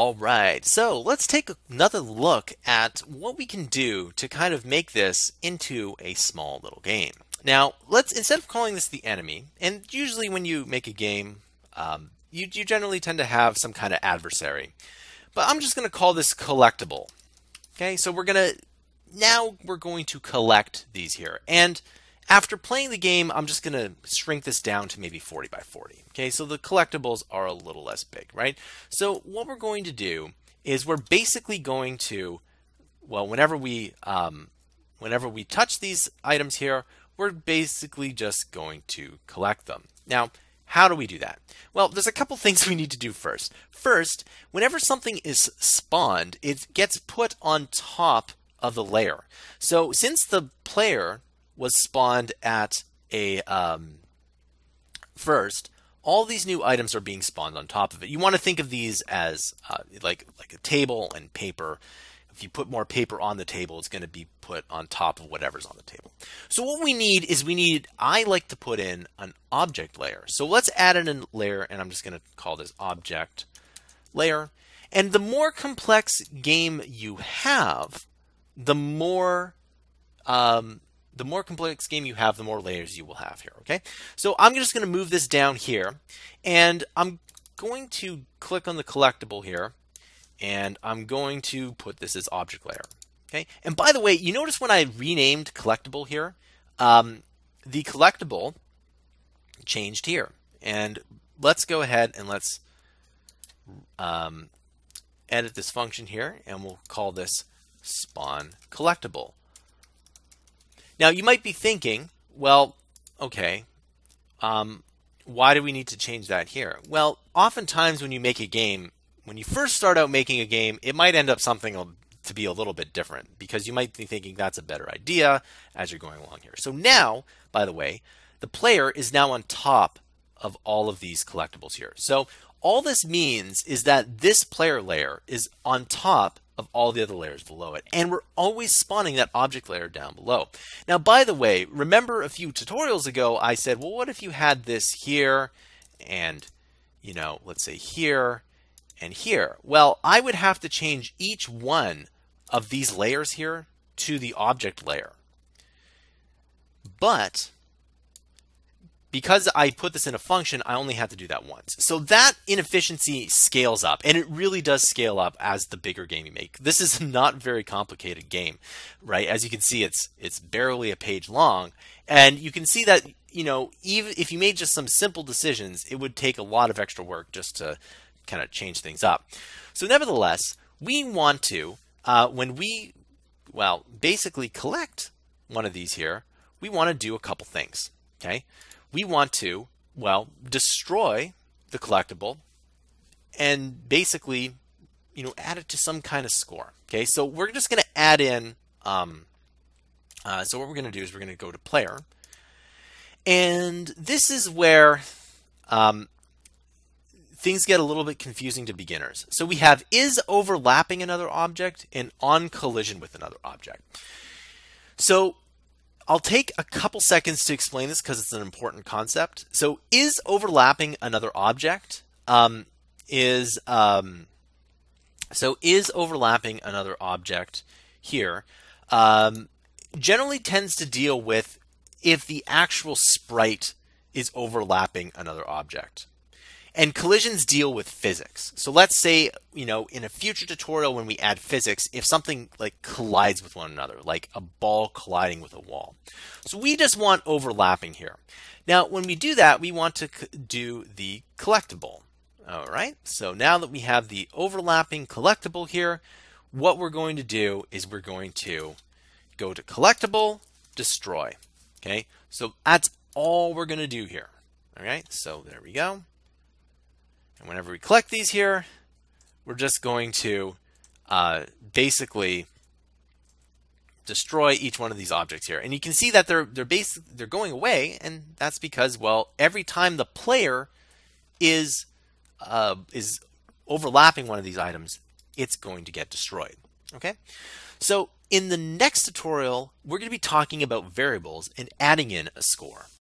All right, so let's take another look at what we can do to kind of make this into a small little game. Now, let's, instead of calling this the enemy, and usually when you make a game, you generally tend to have some kind of adversary, but I'm just going to call this collectible. Okay, so we're going to collect these here, and after playing the game, I'm just going to shrink this down to maybe 40 by 40. Okay, so the collectibles are a little less big, right? So what we're going to do is we're basically going to, well, whenever we touch these items here, we're basically just going to collect them. Now, how do we do that? Well, there's a couple things we need to do first. First, whenever something is spawned, it gets put on top of the layer. So since the player was spawned at a first, all these new items are being spawned on top of it. You want to think of these as like a table and paper. If you put more paper on the table, it's going to be put on top of whatever's on the table. So what we need is I like to put in an object layer. So let's add in a layer, and I'm just going to call this object layer. And the more complex game you have, the more complex game you have, the more layers you will have here, okay? So I'm just going to move this down here, and I'm going to click on the collectible here, and I'm going to put this as object layer, okay? And by the way, you notice when I renamed collectible here, the collectible changed here. And let's go ahead and let's edit this function here, and we'll call this spawn collectible. Now you might be thinking, well, okay, why do we need to change that here? Well, oftentimes when you make a game, when you first start out making a game, it might end up something to be a little bit different because you might be thinking that's a better idea as you're going along here. So now, by the way, the player is now on top of all of these collectibles here. So all this means is that this player layer is on top of all the other layers below it. And we're always spawning that object layer down below. Now, by the way, remember a few tutorials ago, I said, well, what if you had this here and, you know, let's say here and here? Well, I would have to change each one of these layers here to the object layer. But because I put this in a function, I only had to do that once. So that inefficiency scales up, and it really does scale up as the bigger game you make. This is not a very complicated game, right? As you can see, it's barely a page long, and you can see that, you know, even if you made just some simple decisions, it would take a lot of extra work just to kind of change things up. So nevertheless, we want to, when we, well, basically collect one of these here, we want to do a couple things, okay? We want to, well, destroy the collectible and basically, you know, add it to some kind of score. Okay, so we're just going to add in, so what we're going to do is we're going to go to player. And this is where things get a little bit confusing to beginners. So we have is overlapping another object and on collision with another object. So I'll take a couple seconds to explain this because it's an important concept. So is overlapping another object is overlapping another object here generally tends to deal with if the actual sprite is overlapping another object. And collisions deal with physics. So let's say, you know, in a future tutorial when we add physics, if something like collides with one another, like a ball colliding with a wall. So we just want overlapping here. Now, when we do that, we want to do the collectible. All right. So now that we have the overlapping collectible here, what we're going to do is we're going to go to collectible, destroy. Okay. So that's all we're going to do here. All right. So there we go. And whenever we collect these here, we're just going to basically destroy each one of these objects here. And you can see that they're going away, and that's because, well, every time the player is overlapping one of these items, it's going to get destroyed. Okay, so in the next tutorial, we're going to be talking about variables and adding in a score.